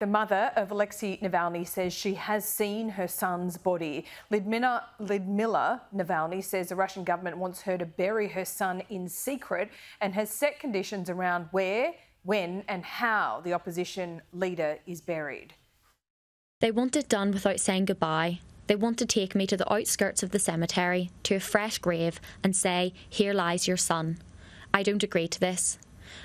The mother of Alexei Navalny says she has seen her son's body. Lyudmila Navalny says the Russian government wants her to bury her son in secret and has set conditions around where, when and how the opposition leader is buried. They want it done without saying goodbye. They want to take me to the outskirts of the cemetery, to a fresh grave and say, "Here lies your son." I don't agree to this.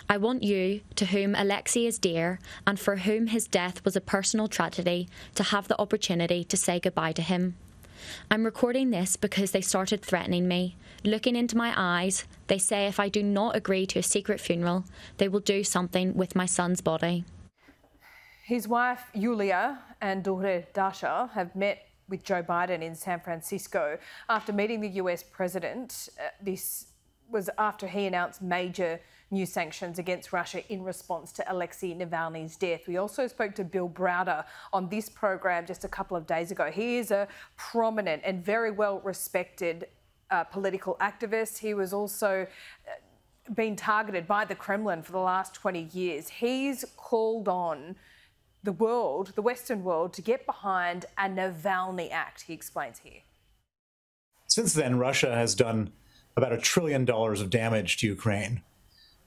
I want you, to whom Alexei is dear and for whom his death was a personal tragedy, to have the opportunity to say goodbye to him. I'm recording this because they started threatening me. Looking into my eyes, they say if I do not agree to a secret funeral, they will do something with my son's body. His wife, Yulia, and Dore Dasha have met with Joe Biden in San Francisco after meeting the US president. This was after he announced major new sanctions against Russia in response to Alexei Navalny's death. We also spoke to Bill Browder on this program just a couple of days ago. He is a prominent and very well-respected political activist. He was also been targeted by the Kremlin for the last 20 years. He's called on the world, the Western world, to get behind a Navalny Act, he explains here. Since then, Russia has done about $1 trillion of damage to Ukraine.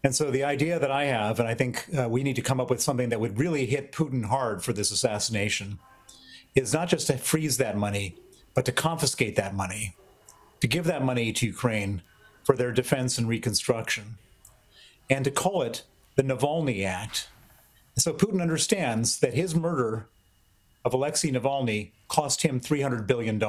And so the idea that I have, and I think we need to come up with something that would really hit Putin hard for this assassination, is not just to freeze that money, but to confiscate that money, to give that money to Ukraine for their defense and reconstruction, and to call it the Navalny Act. So Putin understands that his murder of Alexei Navalny cost him $300 billion.